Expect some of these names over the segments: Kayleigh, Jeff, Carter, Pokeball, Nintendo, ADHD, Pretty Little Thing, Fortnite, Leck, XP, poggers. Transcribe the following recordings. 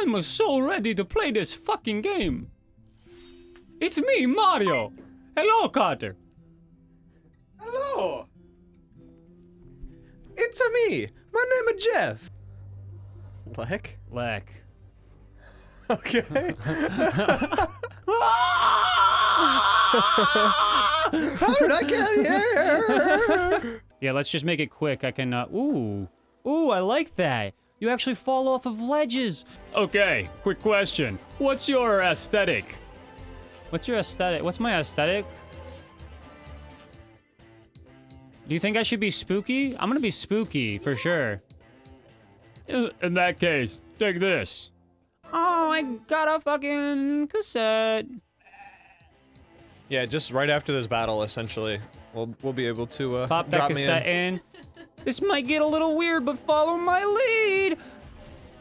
I'm so ready to play this fucking game. It's me, Mario. Hello, Carter. Hello. It's a me. My name is Jeff. Leck? Leck. Okay. How did I get here? Yeah, let's just make it quick. I can, Ooh, I like that. You actually fall off of ledges. Okay, quick question. What's your aesthetic? What's my aesthetic? Do you think I should be spooky? I'm gonna be spooky, for sure. In that case, take this. Oh, I got a fucking cassette. Yeah, just right after this battle, essentially. We'll be able to, pop that cassette in. This might get a little weird, but follow my lead!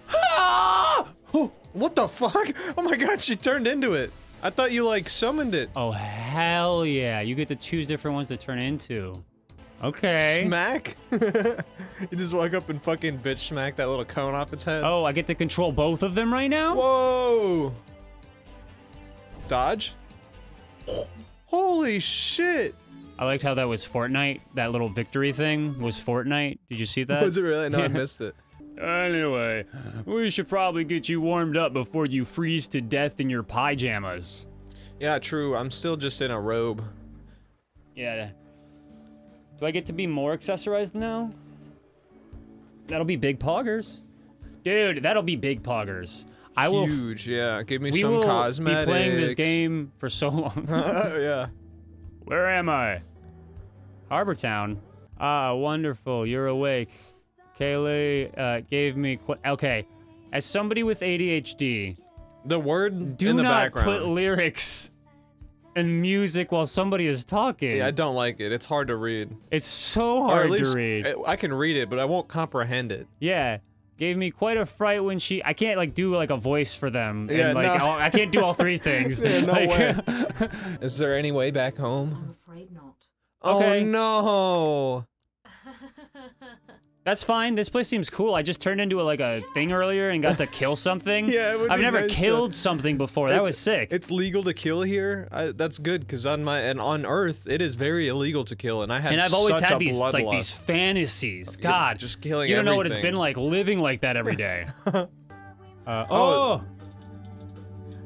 Ah! Oh, what the fuck? Oh my god, she turned into it. I thought you, like, summoned it. Oh, hell yeah. You get to choose different ones to turn into. Okay. Smack? You just walk up and fucking bitch smack that little cone off its head. Oh, I get to control both of them right now? Whoa! Dodge? Holy shit! I liked how that was Fortnite. That little victory thing was Fortnite. Did you see that? Was it really? No, I missed it. Anyway, we should probably get you warmed up before you freeze to death in your pajamas. Yeah, true. I'm still just in a robe. Yeah. Do I get to be more accessorized now? That'll be big poggers. Dude, that'll be big poggers. I will. Huge, yeah. Give me some cosmetics. We will be playing this game for so long. Yeah. Where am I? Harbortown. Ah, wonderful. You're awake. Kayleigh gave me... Okay. As somebody with ADHD... The word in the background. Do not put lyrics and music while somebody is talking. Yeah, I don't like it. It's hard to read. It's so hard to read. I can read it, but I won't comprehend it. Yeah. Gave me quite a fright when she... I can't, like, do, like, a voice for them. Yeah, and, like, no. I can't do all three things. Yeah, no way. Is there any way back home? I'm afraid not. Okay. Oh, no. That's fine. This place seems cool. I just turned into, like, a thing earlier and got to kill something. Yeah, it would I've never nice killed to... something before. That was sick. It's legal to kill here. That's good, because on Earth, it is very illegal to kill, and I had such a bloodlust. And I've always had these, like, these fantasies. God, just killing everything. You don't know what it's been like living like that every day. Oh,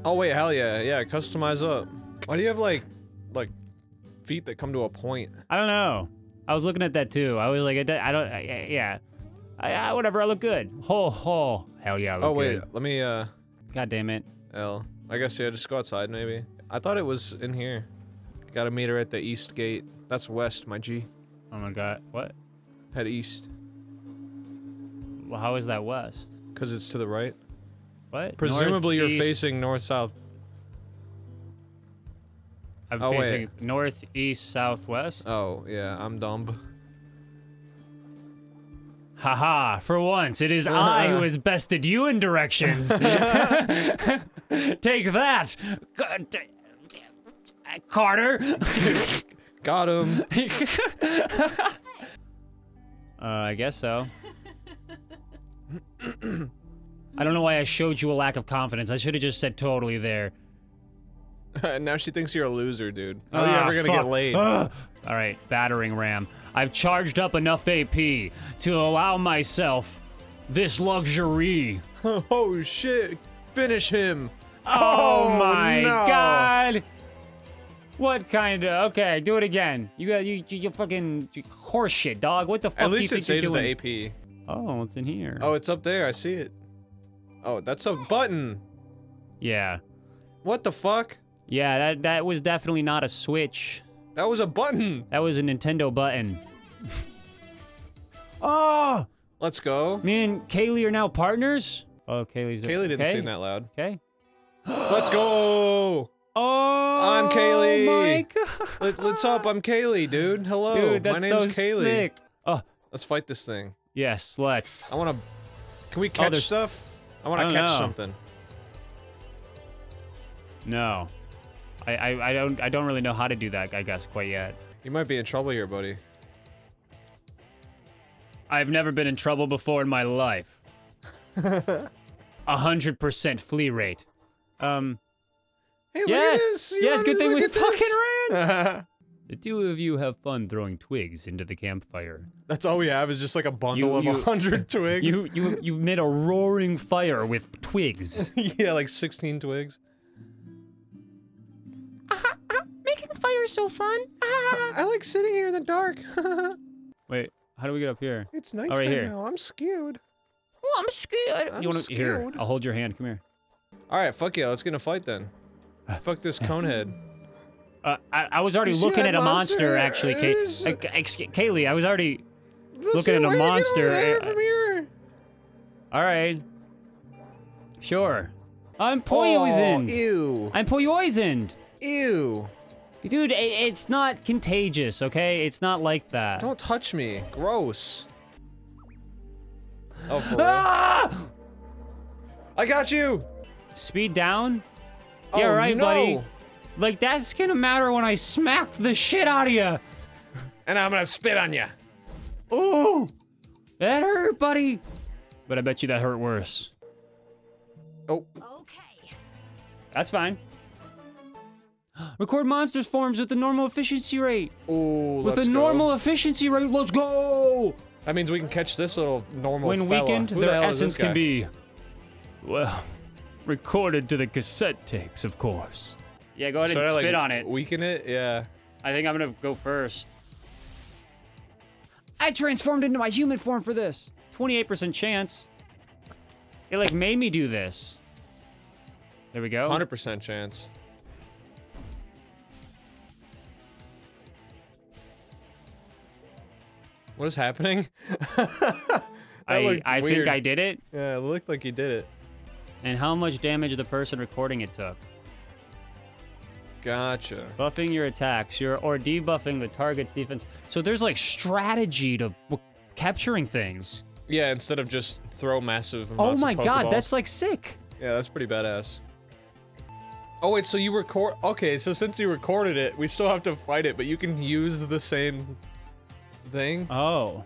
wait, hell yeah. Yeah, customize up. Why do you have, like feet that come to a point? I don't know. I was looking at that too. I was like, whatever, I look good. Ho. Hell yeah, I look good. Oh, wait, let me, God damn it. I guess, yeah, just go outside maybe. I thought it was in here. Gotta meet her at the east gate. That's west, my G. Oh my god, what? Head east. Well, how is that west? Because it's to the right. What? Presumably north, you're facing north-south. I'm facing north, east, southwest. Oh, yeah, I'm dumb. Haha, for once, it is I who has bested you in directions. Take that, Carter. Got him. I guess so. I don't know why I showed you a lack of confidence. I should have just said totally there. Now she thinks you're a loser, dude. How are you ever gonna get laid? Alright, battering ram. I've charged up enough AP to allow myself this luxury. Oh shit. Finish him. Oh my god. What kind of... Okay, do it again. You fucking horse shit, dog. What the fuck do you think you're doing? At least it saves the AP. Oh, what's in here? Oh, it's up there. I see it. Oh, that's a button. Yeah. What the fuck? Yeah, that was definitely not a Switch. That was a button. That was a Nintendo button. Oh! Let's go. Me and Kayleigh are now partners? Oh, Kayleigh didn't sing that loud. Okay. Let's go! Oh! I'm Kayleigh! My god. What's up? I'm Kayleigh, dude. Hello. Dude, that's my name's so Kayleigh. Sick. Oh. Let's fight this thing. Yes, let's. I wanna... Can we catch stuff? I wanna catch something. No. I don't really know how to do that, I guess, quite yet. You might be in trouble here, buddy. I've never been in trouble before in my life. 100% flea rate. Hey, yes, look at this. Yes, good thing we fucking ran. The two of you have fun throwing twigs into the campfire. That's all we have is just like a bundle of 100 twigs. You made a roaring fire with twigs. Yeah, like 16 twigs. Making fire's so fun. I like sitting here in the dark. Wait, how do we get up here? It's nighttime now. I'm scared. Oh, I'm scared. You want to here? I'll hold your hand. Come here. All right, fuck yeah. Let's get in a fight then. Fuck this conehead. I was already looking at a monster, actually, Kayleigh. I was already looking at a monster. All right. Sure. I'm poisoned. Ew. I'm poisoned. Ew. Dude, it's not contagious, okay? It's not like that. Don't touch me. Gross. Oh, for real? I got you. Speed down. Yeah, oh, right, no. Buddy. Like, that's gonna matter when I smack the shit out of you. And I'm gonna spit on you. Ooh! That hurt, buddy. But I bet you that hurt worse. Oh. Okay. That's fine. Record monsters forms with the normal efficiency rate. Ooh, let's go. With a normal efficiency rate, let's go! That means we can catch this little normal fella. When weakened, their essence can be... well... recorded to the cassette tapes, of course. Yeah, go ahead and spit on it. Weaken it? Yeah. I think I'm gonna go first. I transformed into my human form for this. 28% chance. It like made me do this. There we go. 100% chance. What is happening? I think I did it. Yeah, it looked like you did it. And how much damage the person recording it took. Gotcha. Buffing your attacks, or debuffing the target's defense. So there's like strategy to capturing things. Yeah, instead of just throw massive amounts of Pokeballs. Oh my god, that's like sick. Yeah, that's pretty badass. Oh wait, so you record... okay, so since you recorded it, we still have to fight it, but you can use the same thing. Oh.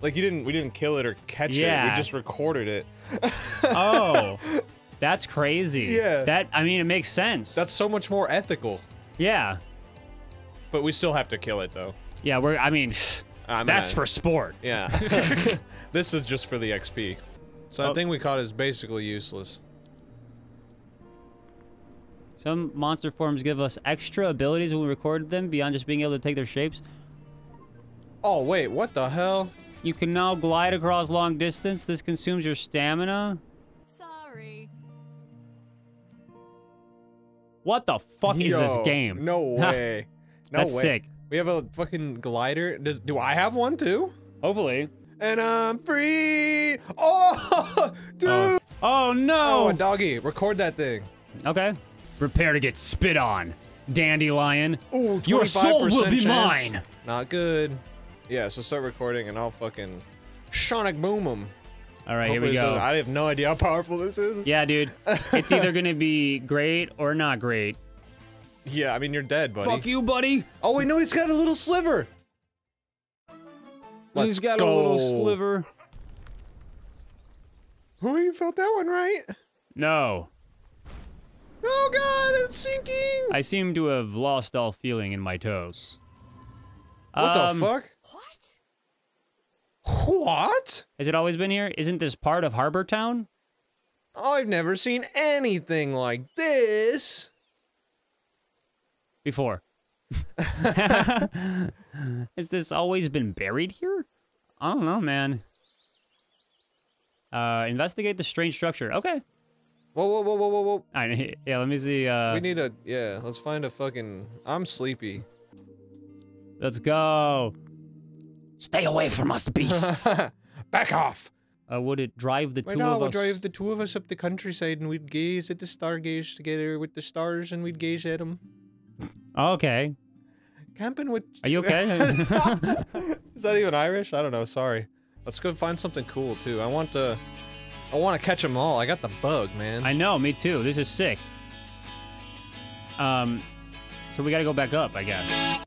Like we didn't kill it or catch it. We just recorded it. Oh, that's crazy. Yeah. That, I mean, it makes sense. That's so much more ethical. Yeah. But we still have to kill it though. Yeah, I mean, that's for sport. Yeah. This is just for the XP. So that thing we caught is basically useless. Some monster forms give us extra abilities when we record them beyond just being able to take their shapes. Oh wait, what the hell? You can now glide across long distance. This consumes your stamina. Sorry. What the fuck is this game? No way. No way. That's sick. We have a fucking glider. Do I have one too? Hopefully. And I'm free. Oh, dude. Oh no. Oh, a doggy. Record that thing. Okay. Prepare to get spit on, dandelion. Ooh, 25% your soul will be mine. Not good. Yeah, so start recording and I'll fucking Sonic boom them. All right, hopefully here we go. I have no idea how powerful this is. Yeah, dude. It's either going to be great or not great. Yeah, I mean, you're dead, buddy. Fuck you, buddy. Oh, wait, no, he's got a little sliver. He's got a little sliver. Oh, you felt that one, right? No. Oh, God, it's sinking. I seem to have lost all feeling in my toes. What the fuck? What? Has it always been here? Isn't this part of Harbor Town? I've never seen anything like this before. Has this always been buried here? I don't know, man. Investigate the strange structure. Okay. Whoa, whoa, whoa, whoa, whoa, whoa. All right, yeah, let me see. We need a... yeah, let's find a fucking... I'm sleepy. Let's go. Stay away from us, beasts. Back off. Would it drive the two of us? It would drive the two of us up the countryside and we'd gaze at the stargaze together with the stars and we'd gaze at them. Okay. Camping with... Are you okay? Is that even Irish? I don't know. Sorry. Let's go find something cool, too. I want to catch them all. I got the bug, man. I know. Me, too. This is sick. So we got to go back up, I guess.